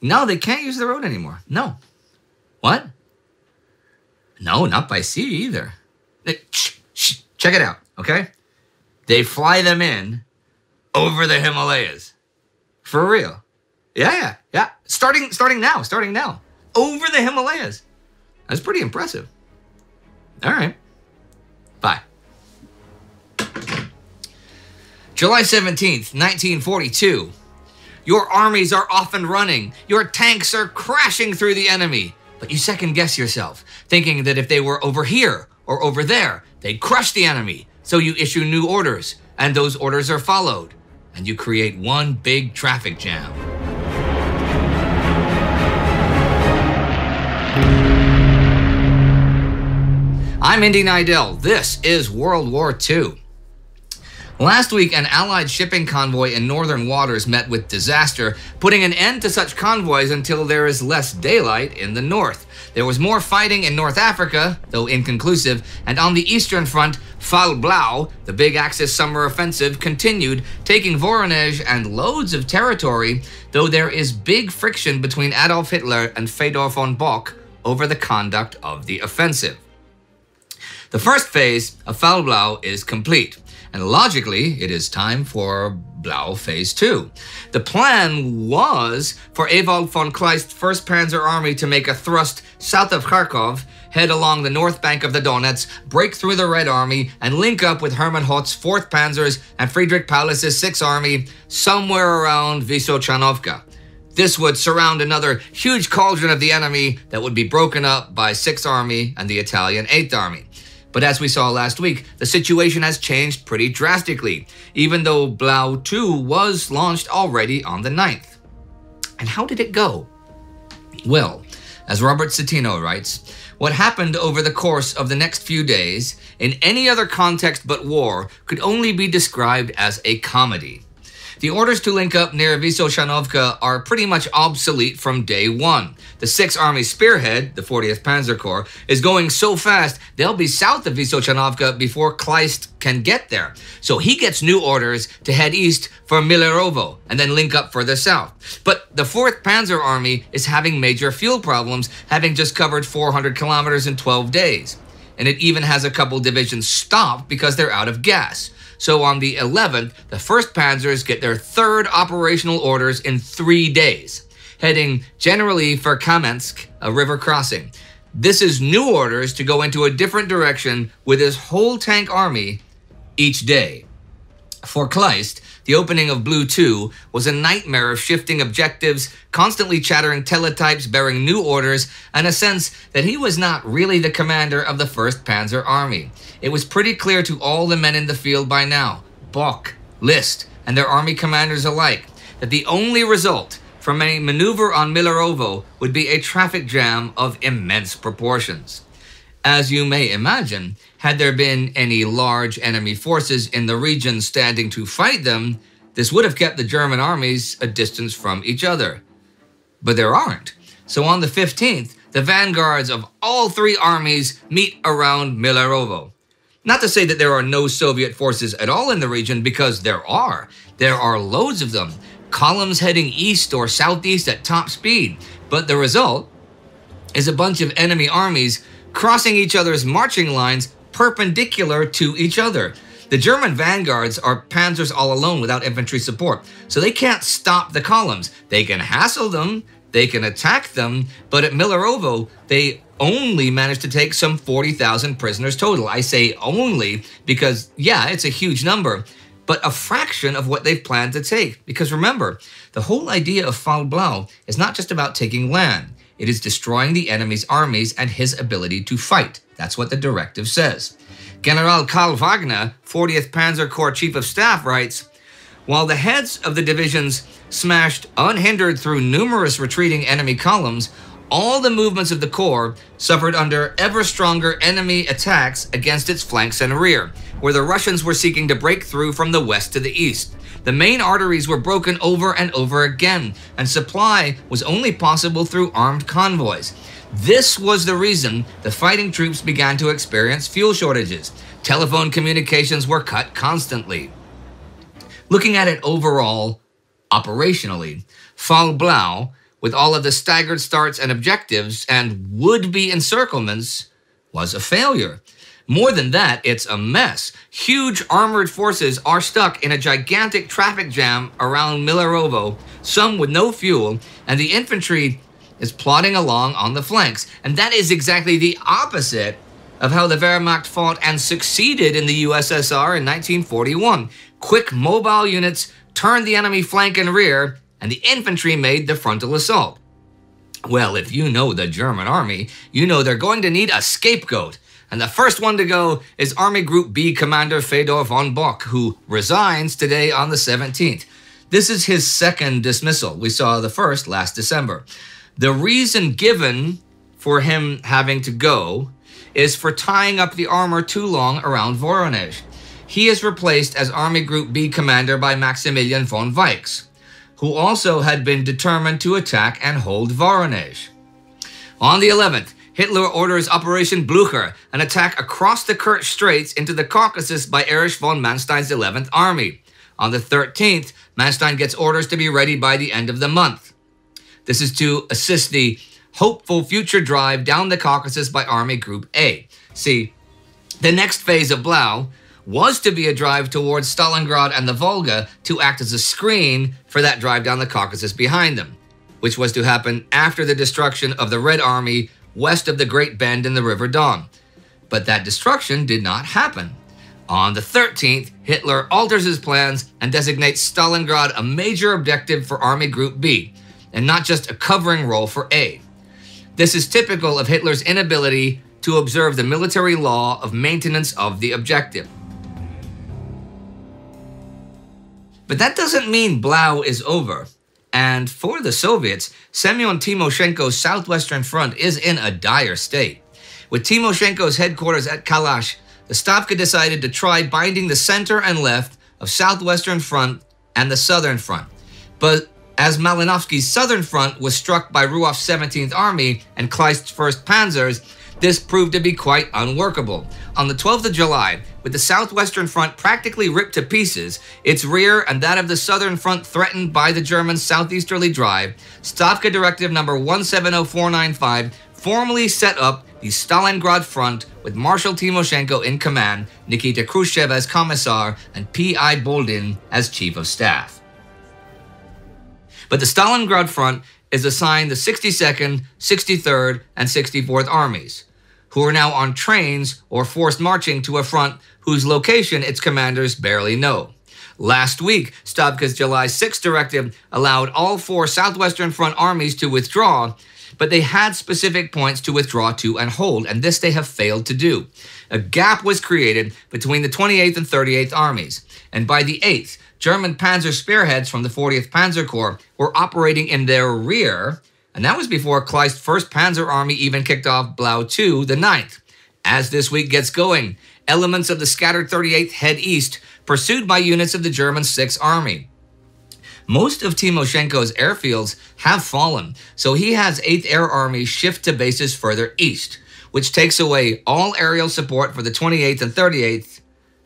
No, they can't use the road anymore. No. What? No, not by sea either. Check it out, okay? They fly them in over the Himalayas. For real. Yeah. Starting now. Over the Himalayas. That's pretty impressive. All right. Bye. July 17th, 1942. Your armies are off and running. Your tanks are crashing through the enemy. But you second guess yourself, thinking that if they were over here or over there, they'd crush the enemy. So you issue new orders, and those orders are followed. And you create one big traffic jam. I'm Indy Neidell. This is World War II. Last week, an Allied shipping convoy in northern waters met with disaster, putting an end to such convoys until there is less daylight in the north. There was more fighting in North Africa, though inconclusive, and on the eastern front, Fall Blau, the big Axis summer offensive, continued, taking Voronezh and loads of territory, though there is big friction between Adolf Hitler and Fedor von Bock over the conduct of the offensive. The first phase of Fall Blau is complete. And logically, it is time for Blau Phase 2. The plan was for Ewald von Kleist 1st Panzer Army to make a thrust south of Kharkov, head along the north bank of the Donets, break through the Red Army, and link up with Hermann Hoth's 4th Panzers and Friedrich Paulus' 6th Army somewhere around Vysochanovka. This would surround another huge cauldron of the enemy that would be broken up by 6th Army and the Italian 8th Army. But as we saw last week, the situation has changed pretty drastically, even though Blau 2 was launched already on the 9th. And how did it go? Well, as Robert Citino writes, what happened over the course of the next few days, in any other context but war, could only be described as a comedy. The orders to link up near Vysochanovka are pretty much obsolete from day one. The 6th Army spearhead, the 40th Panzer Corps, is going so fast they'll be south of Vysochanovka before Kleist can get there. So he gets new orders to head east for Millerovo and then link up further south. But the 4th Panzer Army is having major fuel problems, having just covered 400 kilometers in 12 days. And it even has a couple divisions stopped because they're out of gas. So on the 11th, the 1st Panzers get their third operational orders in 3 days, heading generally for Kamensk, a river crossing. This is new orders to go into a different direction with his whole tank army each day. For Kleist, the opening of Blue 2 was a nightmare of shifting objectives, constantly chattering teletypes bearing new orders, and a sense that he was not really the commander of the 1st Panzer Army. It was pretty clear to all the men in the field by now, Bock, List, and their army commanders alike, that the only result from a maneuver on Millerovo would be a traffic jam of immense proportions. As you may imagine, had there been any large enemy forces in the region standing to fight them, this would have kept the German armies a distance from each other. But there aren't. So on the 15th, the vanguards of all three armies meet around Millerovo. Not to say that there are no Soviet forces at all in the region, because there are. There are loads of them, columns heading east or southeast at top speed. But the result is a bunch of enemy armies crossing each other's marching lines perpendicular to each other. The German vanguards are panzers all alone without infantry support, so they can't stop the columns. They can hassle them, they can attack them, but at Millerovo, they only managed to take some 40,000 prisoners total. I say only because, yeah, it's a huge number, but a fraction of what they've planned to take. Because remember, the whole idea of Fall Blau is not just about taking land. It is destroying the enemy's armies and his ability to fight. That's what the directive says. General Karl Wagner, 40th Panzer Corps Chief of Staff, writes, while the heads of the divisions smashed unhindered through numerous retreating enemy columns, all the movements of the Corps suffered under ever stronger enemy attacks against its flanks and rear, where the Russians were seeking to break through from the west to the east. The main arteries were broken over and over again, and supply was only possible through armed convoys. This was the reason the fighting troops began to experience fuel shortages. Telephone communications were cut constantly. Looking at it overall, operationally, Fall Blau with all of the staggered starts and objectives and would-be encirclements, was a failure. More than that, it's a mess. Huge armored forces are stuck in a gigantic traffic jam around Millerovo, some with no fuel, and the infantry is plodding along on the flanks. And that is exactly the opposite of how the Wehrmacht fought and succeeded in the USSR in 1941. Quick mobile units turned the enemy flank and rear, and the infantry made the frontal assault. Well, if you know the German army, you know they're going to need a scapegoat. And the first one to go is Army Group B Commander Fedor von Bock, who resigns today on the 17th. This is his second dismissal. We saw the first last December. The reason given for him having to go is for tying up the armor too long around Voronezh. He is replaced as Army Group B Commander by Maximilian von Weichs, who also had been determined to attack and hold Voronezh. On the 11th, Hitler orders Operation Blücher, an attack across the Kerch Straits into the Caucasus by Erich von Manstein's 11th Army. On the 13th, Manstein gets orders to be ready by the end of the month. This is to assist the hopeful future drive down the Caucasus by Army Group A. See, the next phase of Blau was to be a drive towards Stalingrad and the Volga to act as a screen for that drive down the Caucasus behind them, which was to happen after the destruction of the Red Army west of the Great Bend in the River Don. But that destruction did not happen. On the 13th, Hitler alters his plans and designates Stalingrad a major objective for Army Group B, and not just a covering role for A. This is typical of Hitler's inability to observe the military law of maintenance of the objective. But that doesn't mean Blau is over. And for the Soviets, Semyon Timoshenko's southwestern front is in a dire state. With Timoshenko's headquarters at Kalash, the Stavka decided to try binding the center and left of southwestern front and the southern front. But as Malinovsky's southern front was struck by Ruev's 17th Army and Kleist's 1st Panzers, this proved to be quite unworkable. On the 12th of July, with the southwestern front practically ripped to pieces, its rear and that of the southern front threatened by the German southeasterly drive, Stavka Directive No. 170495 formally set up the Stalingrad Front with Marshal Timoshenko in command, Nikita Khrushchev as Commissar, and P. I. Boldin as Chief of Staff. But the Stalingrad Front is assigned the 62nd, 63rd, and 64th Armies, who are now on trains or forced marching to a front whose location its commanders barely know. Last week, Stavka's July 6th directive allowed all four Southwestern Front armies to withdraw, but they had specific points to withdraw to and hold, and this they have failed to do. A gap was created between the 28th and 38th Armies, and by the 8th, German panzer spearheads from the 40th Panzer Corps were operating in their rear, and that was before Kleist's 1st Panzer Army even kicked off Blau II, the 9th. As this week gets going, elements of the scattered 38th head east, pursued by units of the German 6th Army. Most of Timoshenko's airfields have fallen, so he has 8th Air Army shift to bases further east, which takes away all aerial support for the 28th and 38th,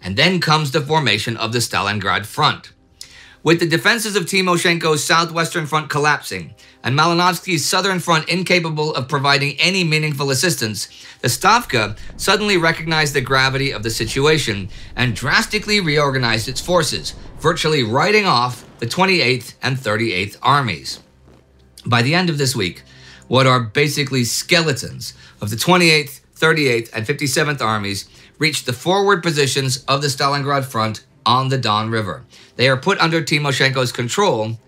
and then comes the formation of the Stalingrad Front. With the defenses of Timoshenko's southwestern front collapsing and Malinovsky's southern front incapable of providing any meaningful assistance, the Stavka suddenly recognized the gravity of the situation and drastically reorganized its forces, virtually writing off the 28th and 38th Armies. By the end of this week, what are basically skeletons of the 28th, 38th, and 57th Armies reached the forward positions of the Stalingrad Front on the Don River. They are put under Timoshenko's control,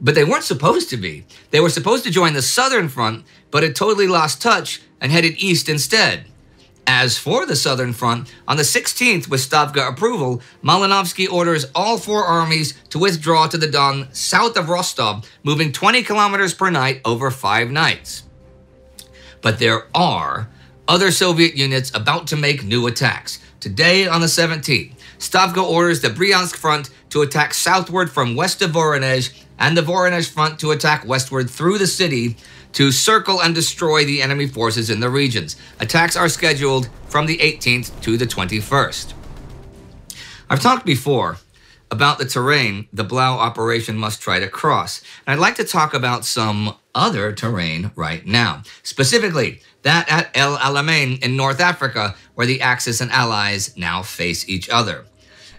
but they weren't supposed to be. They were supposed to join the Southern Front, but it totally lost touch and headed east instead. As for the Southern Front, on the 16th, with Stavka approval, Malinovsky orders all four armies to withdraw to the Don south of Rostov, moving 20 kilometers per night over 5 nights. But there are other Soviet units about to make new attacks. Today, on the 17th, Stavka orders the Bryansk Front to attack southward from west of Voronezh, and the Voronezh Front to attack westward through the city to circle and destroy the enemy forces in the regions. Attacks are scheduled from the 18th to the 21st. I've talked before about the terrain the Blau operation must try to cross, and I'd like to talk about some other terrain right now. Specifically, that at El Alamein in North Africa, where the Axis and Allies now face each other.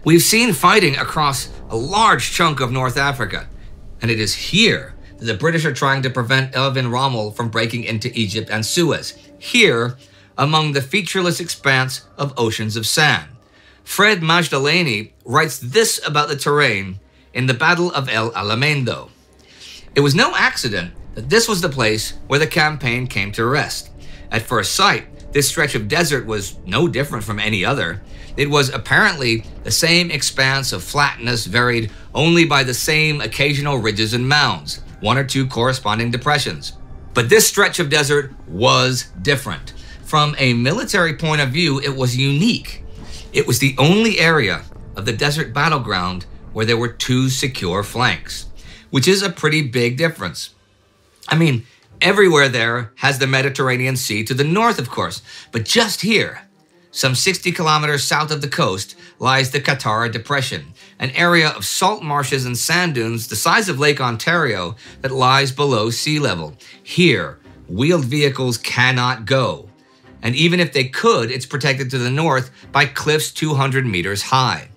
We've seen fighting across a large chunk of North Africa, and it is here that the British are trying to prevent Erwin Rommel from breaking into Egypt and Suez, here among the featureless expanse of oceans of sand. Fred Majdaleni writes this about the terrain in the Battle of El Alamein, though. It was no accident that this was the place where the campaign came to rest. At first sight, this stretch of desert was no different from any other. It was apparently the same expanse of flatness, varied only by the same occasional ridges and mounds, one or two corresponding depressions. But this stretch of desert was different. From a military point of view, it was unique. It was the only area of the desert battleground where there were two secure flanks, which is a pretty big difference. I mean, everywhere there has the Mediterranean Sea to the north, of course, but just here, some 60 kilometers south of the coast, lies the Qattara Depression, an area of salt marshes and sand dunes the size of Lake Ontario that lies below sea level. Here, wheeled vehicles cannot go, and even if they could, it's protected to the north by cliffs 200 meters high.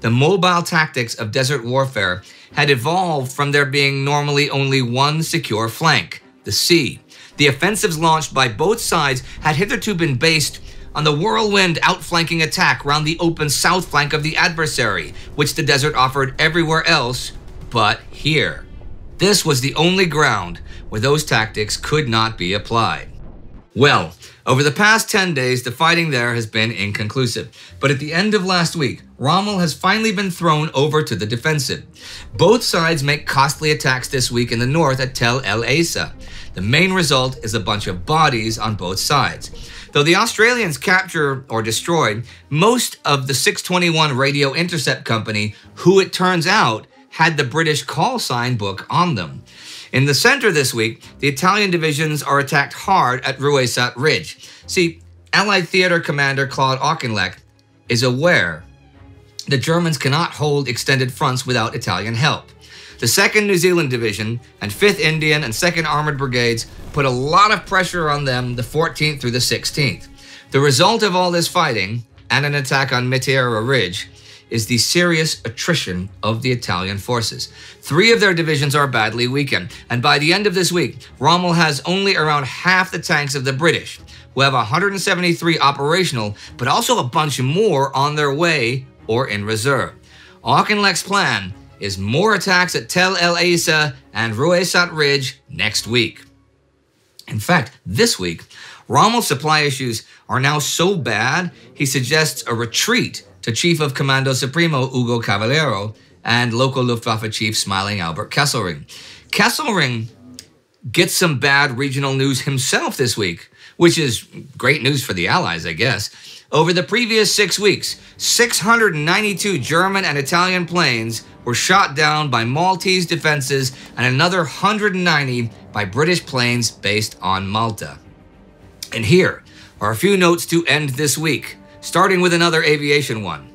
The mobile tactics of desert warfare had evolved from there being normally only one secure flank, the sea. The offensives launched by both sides had hitherto been based on the whirlwind outflanking attack round the open south flank of the adversary, which the desert offered everywhere else but here. This was the only ground where those tactics could not be applied. Well, over the past 10 days, the fighting there has been inconclusive. But at the end of last week, Rommel has finally been thrown over to the defensive. Both sides make costly attacks this week in the north at Tel El Eisa. The main result is a bunch of bodies on both sides. Though the Australians capture or destroyed most of the 621 Radio Intercept Company, who it turns out had the British call sign book on them. In the center this week, the Italian divisions are attacked hard at Ruweisat Ridge. See, Allied Theater Commander Claude Auchinleck is aware the Germans cannot hold extended fronts without Italian help. The 2nd New Zealand Division and 5th Indian and 2nd Armored Brigades put a lot of pressure on them the 14th through the 16th. The result of all this fighting, and an attack on Millerovo Ridge, is the serious attrition of the Italian forces. 3 of their divisions are badly weakened, and by the end of this week, Rommel has only around half the tanks of the British, who have 173 operational, but also a bunch more on their way or in reserve. Auchinleck's plan is more attacks at Tel El Eisa and Ruweisat Ridge next week. In fact, this week, Rommel's supply issues are now so bad, he suggests a retreat to Chief of Commando Supremo Ugo Cavallero and local Luftwaffe Chief Smiling Albert Kesselring. Kesselring gets some bad regional news himself this week, which is great news for the Allies, I guess. Over the previous 6 weeks, 692 German and Italian planes were shot down by Maltese defenses and another 190 by British planes based on Malta. And here are a few notes to end this week, starting with another aviation one.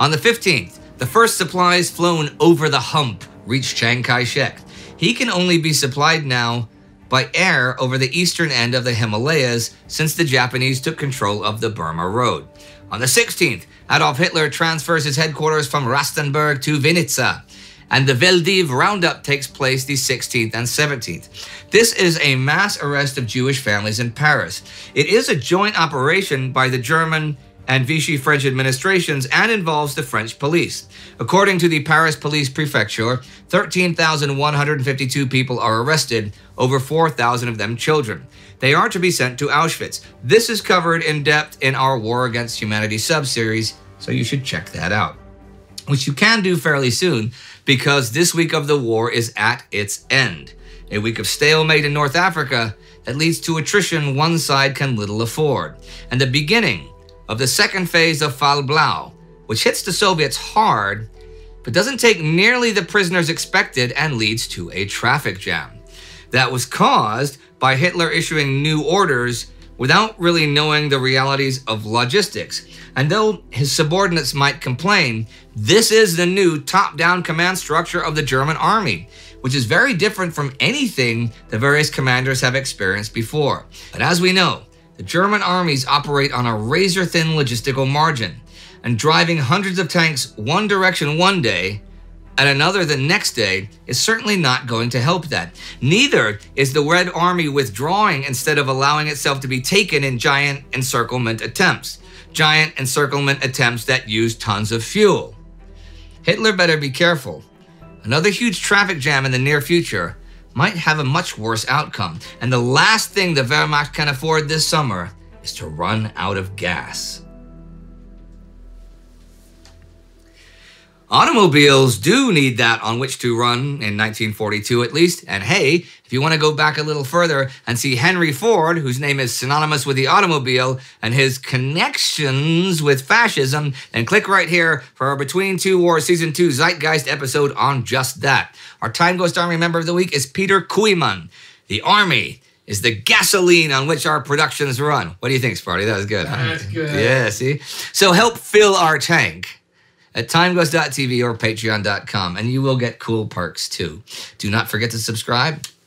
On the 15th, the first supplies flown over the hump reached Chiang Kai-shek. He can only be supplied now by air over the eastern end of the Himalayas since the Japanese took control of the Burma Road. On the 16th, Adolf Hitler transfers his headquarters from Rastenburg to Vinica, and the Veldiv Roundup takes place the 16th and 17th. This is a mass arrest of Jewish families in Paris. It is a joint operation by the German and Vichy-French administrations and involves the French police. According to the Paris Police Prefecture, 13,152 people are arrested, over 4,000 of them children. They are to be sent to Auschwitz. This is covered in depth in our War Against Humanity sub-series, so you should check that out, which you can do fairly soon because this week of the war is at its end, a week of stalemate in North Africa that leads to attrition one side can little afford, and the beginning of the second phase of Fall Blau, which hits the Soviets hard, but doesn't take nearly the prisoners expected and leads to a traffic jam. That was caused by Hitler issuing new orders without really knowing the realities of logistics. And though his subordinates might complain, this is the new top-down command structure of the German army, which is very different from anything the various commanders have experienced before. But as we know, the German armies operate on a razor-thin logistical margin, and driving hundreds of tanks one direction one day and another the next day is certainly not going to help that. Neither is the Red Army withdrawing instead of allowing itself to be taken in giant encirclement attempts. Giant encirclement attempts that use tons of fuel. Hitler better be careful. Another huge traffic jam in the near future might have a much worse outcome. And the last thing the Wehrmacht can afford this summer is to run out of gas. Automobiles do need that on which to run in 1942 at least, and hey, if you want to go back a little further and see Henry Ford, whose name is synonymous with the automobile, and his connections with fascism, then click right here for our Between Two Wars Season 2 Zeitgeist episode on just that. Our Time Ghost Army member of the week is Peter Kuiman. The Army is the gasoline on which our productions run. What do you think, Sparty? That was good. That's good. Yeah, see? So help fill our tank at timeghost.tv or patreon.com, and you will get cool perks too. Do not forget to subscribe,